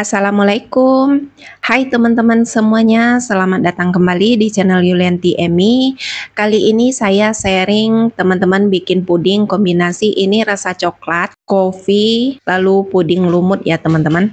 Assalamualaikum, hai teman-teman semuanya, selamat datang kembali di channel Yulianti Emi. Kali ini saya sharing teman-teman bikin puding kombinasi ini rasa coklat, kopi, lalu puding lumut ya teman-teman.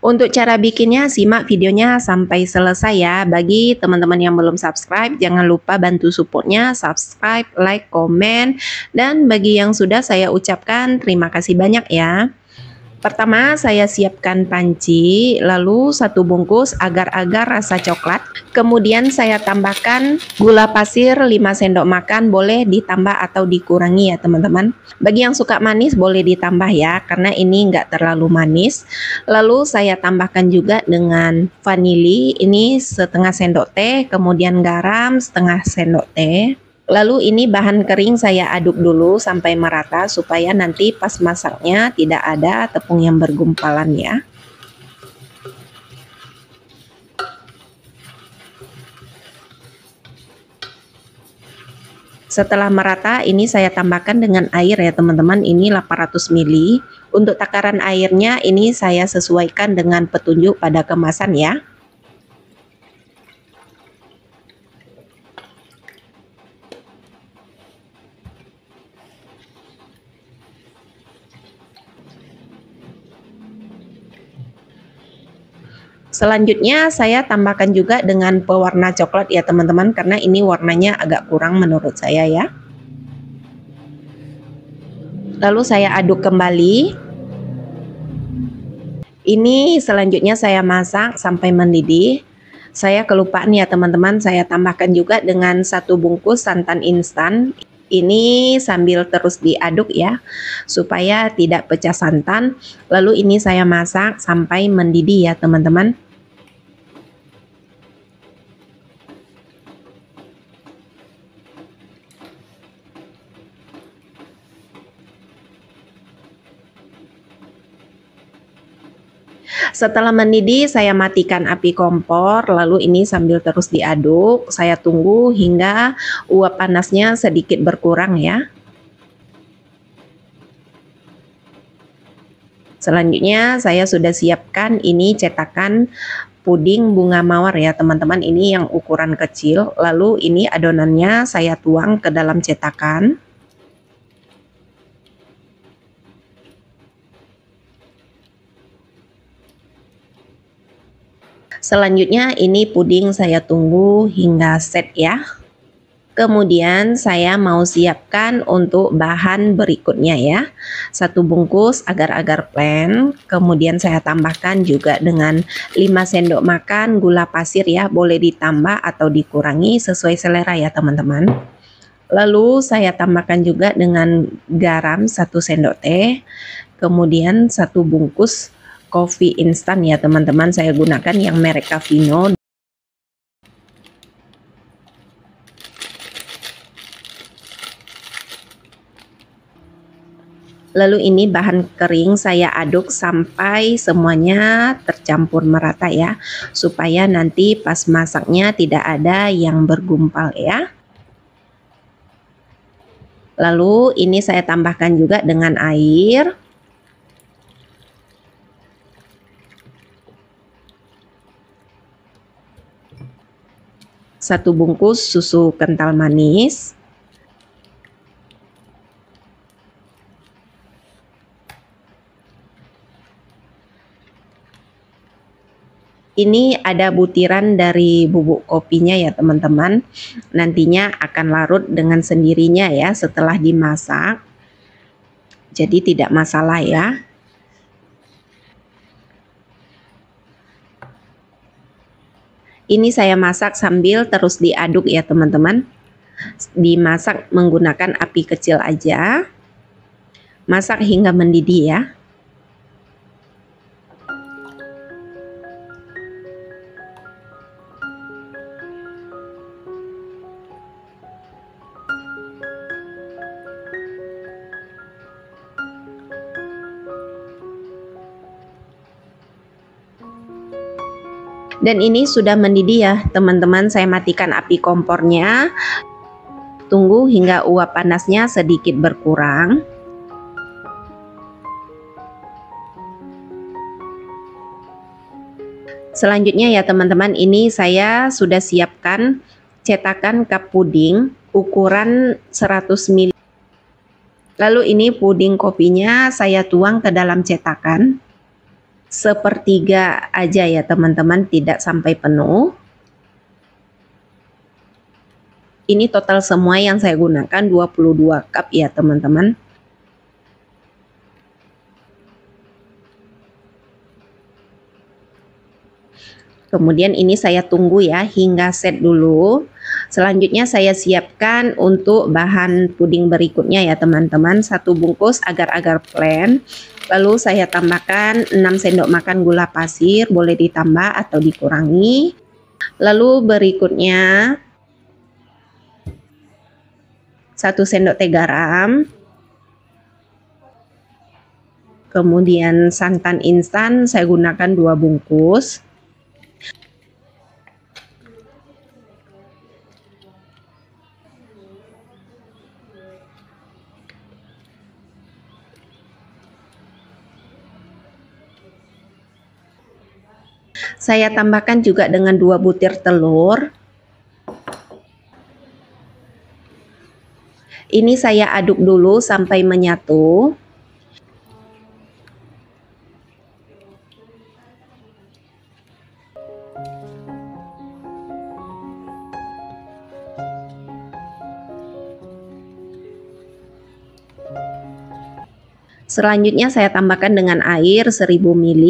Untuk cara bikinnya simak videonya sampai selesai ya. Bagi teman-teman yang belum subscribe jangan lupa bantu supportnya, subscribe, like, komen. Dan bagi yang sudah saya ucapkan terima kasih banyak ya. Pertama saya siapkan panci, lalu satu bungkus agar-agar rasa coklat. Kemudian saya tambahkan gula pasir 5 sendok makan, boleh ditambah atau dikurangi ya teman-teman. Bagi yang suka manis boleh ditambah ya, karena ini nggak terlalu manis. Lalu saya tambahkan juga dengan vanili, ini setengah sendok teh, kemudian garam setengah sendok teh. Lalu ini bahan kering saya aduk dulu sampai merata supaya nanti pas masaknya tidak ada tepung yang bergumpalan ya. Setelah merata ini saya tambahkan dengan air ya teman-teman, ini 800 ml. Untuk takaran airnya ini saya sesuaikan dengan petunjuk pada kemasan ya. Selanjutnya saya tambahkan juga dengan pewarna coklat ya teman-teman, karena ini warnanya agak kurang menurut saya ya. Lalu saya aduk kembali. Ini selanjutnya saya masak sampai mendidih. Saya kelupaan ya teman-teman, saya tambahkan juga dengan satu bungkus santan instan. Ini sambil terus diaduk ya supaya tidak pecah santan. Lalu ini saya masak sampai mendidih ya teman-teman. Setelah mendidih saya matikan api kompor, lalu ini sambil terus diaduk. Saya tunggu hingga uap panasnya sedikit berkurang ya. Selanjutnya saya sudah siapkan ini cetakan puding bunga mawar ya teman-teman, ini yang ukuran kecil. Lalu ini adonannya saya tuang ke dalam cetakan. Selanjutnya ini puding saya tunggu hingga set ya. Kemudian saya mau siapkan untuk bahan berikutnya ya. Satu bungkus agar-agar plain. Kemudian saya tambahkan juga dengan 5 sendok makan gula pasir ya. Boleh ditambah atau dikurangi sesuai selera ya teman-teman. Lalu saya tambahkan juga dengan garam 1 sendok teh. Kemudian satu bungkus kopi instan ya teman-teman, saya gunakan yang merek Cavino. Lalu ini bahan kering saya aduk sampai semuanya tercampur merata ya, supaya nanti pas masaknya tidak ada yang bergumpal ya. Lalu ini saya tambahkan juga dengan air. Satu bungkus susu kental manis. Ini ada butiran dari bubuk kopinya ya teman-teman. Nantinya akan larut dengan sendirinya ya setelah dimasak. Jadi tidak masalah ya. Ini saya masak sambil terus diaduk ya teman-teman. Dimasak menggunakan api kecil aja. Masak hingga mendidih ya. Dan ini sudah mendidih ya teman-teman, saya matikan api kompornya. Tunggu hingga uap panasnya sedikit berkurang. Selanjutnya ya teman-teman, ini saya sudah siapkan cetakan cup puding ukuran 100 ml. Lalu ini puding kopinya saya tuang ke dalam cetakan. Sepertiga aja ya teman-teman, tidak sampai penuh. Ini total semua yang saya gunakan 22 cup ya teman-teman. Kemudian ini saya tunggu ya hingga set dulu. Selanjutnya saya siapkan untuk bahan puding berikutnya ya teman-teman. 1 bungkus agar-agar plain. Lalu saya tambahkan 6 sendok makan gula pasir, boleh ditambah atau dikurangi. Lalu berikutnya 1 sendok teh garam, kemudian santan instan saya gunakan 2 bungkus, saya tambahkan juga dengan 2 butir telur. Ini saya aduk dulu sampai menyatu. Selanjutnya saya tambahkan dengan air 1000 ml.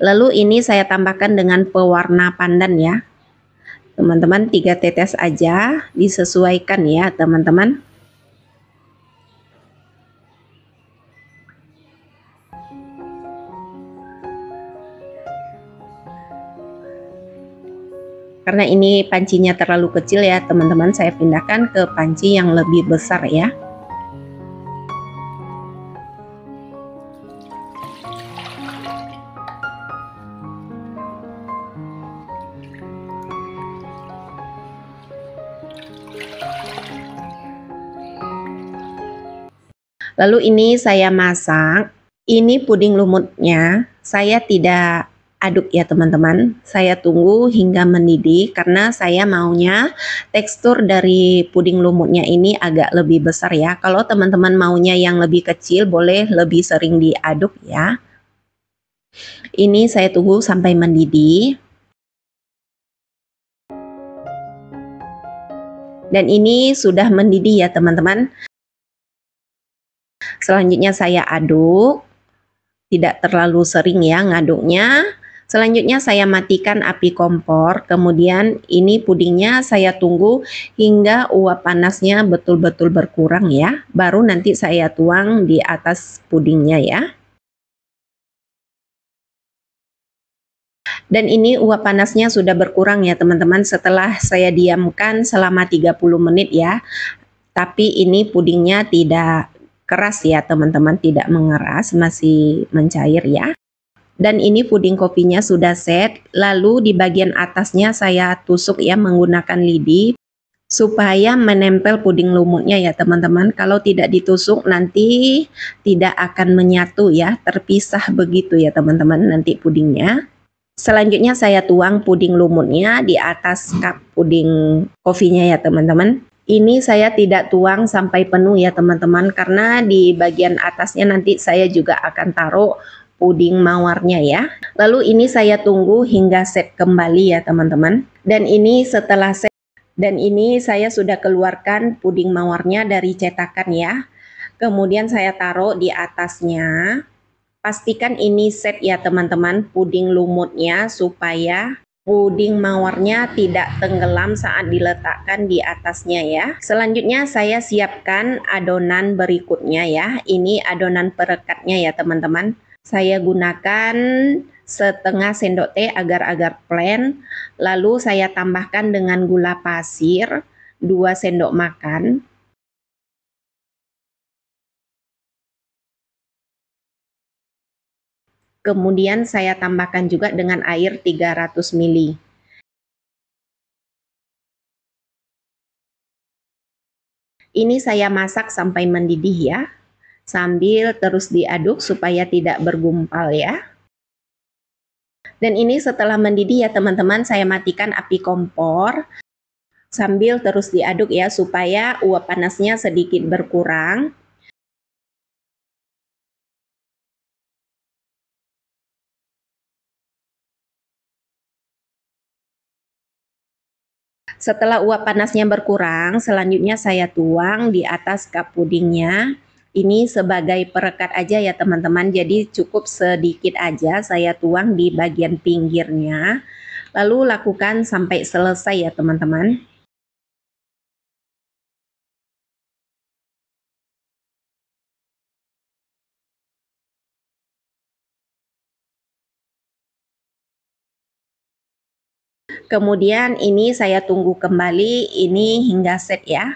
Lalu ini saya tambahkan dengan pewarna pandan ya teman-teman, 3 tetes aja, disesuaikan ya teman-teman. Karena ini pancinya terlalu kecil ya teman-teman, saya pindahkan ke panci yang lebih besar ya. Lalu ini saya masak. Ini puding lumutnya saya tidak aduk ya teman-teman, saya tunggu hingga mendidih karena saya maunya tekstur dari puding lumutnya ini agak lebih besar ya. Kalau teman-teman maunya yang lebih kecil boleh lebih sering diaduk ya. Ini saya tunggu sampai mendidih. Dan ini sudah mendidih ya teman-teman. Selanjutnya saya aduk, tidak terlalu sering ya ngaduknya. Selanjutnya saya matikan api kompor, kemudian ini pudingnya saya tunggu hingga uap panasnya betul-betul berkurang ya. Baru nanti saya tuang di atas pudingnya ya. Dan ini uap panasnya sudah berkurang ya teman-teman, setelah saya diamkan selama 30 menit ya. Tapi ini pudingnya tidak keras ya teman-teman, tidak mengeras, masih mencair ya. Dan ini puding kopinya sudah set. Lalu di bagian atasnya saya tusuk ya menggunakan lidi supaya menempel puding lumutnya ya teman-teman. Kalau tidak ditusuk nanti tidak akan menyatu ya, terpisah begitu ya teman-teman nanti pudingnya. Selanjutnya saya tuang puding lumutnya di atas cup puding kopinya ya teman-teman. Ini saya tidak tuang sampai penuh ya teman-teman, karena di bagian atasnya nanti saya juga akan taruh puding mawarnya ya. Lalu ini saya tunggu hingga set kembali ya teman-teman. Dan ini setelah set, dan ini saya sudah keluarkan puding mawarnya dari cetakan ya. Kemudian saya taruh di atasnya. Pastikan ini set ya teman-teman puding lumutnya supaya puding mawarnya tidak tenggelam saat diletakkan di atasnya ya. Selanjutnya saya siapkan adonan berikutnya ya. Ini adonan perekatnya ya teman-teman. Saya gunakan setengah sendok teh agar-agar plain. Lalu saya tambahkan dengan gula pasir 2 sendok makan. Kemudian saya tambahkan juga dengan air 300 ml. Ini saya masak sampai mendidih ya, sambil terus diaduk supaya tidak bergumpal ya. Dan ini setelah mendidih ya teman-teman, saya matikan api kompor sambil terus diaduk ya supaya uap panasnya sedikit berkurang. Setelah uap panasnya berkurang, selanjutnya saya tuang di atas cup pudingnya. Ini sebagai perekat aja ya teman-teman, jadi cukup sedikit aja saya tuang di bagian pinggirnya. Lalu lakukan sampai selesai ya teman-teman. Kemudian ini saya tunggu kembali, ini hingga set ya.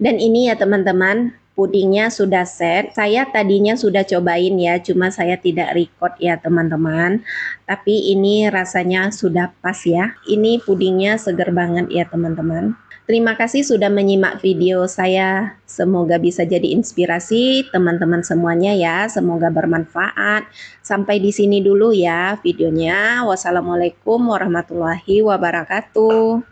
Dan ini ya teman-teman, pudingnya sudah set. Saya tadinya sudah cobain ya, cuma saya tidak record ya teman-teman. Tapi ini rasanya sudah pas ya. Ini pudingnya seger banget ya teman-teman. Terima kasih sudah menyimak video saya. Semoga bisa jadi inspirasi teman-teman semuanya ya. Semoga bermanfaat. Sampai di sini dulu ya videonya. Wassalamualaikum warahmatullahi wabarakatuh.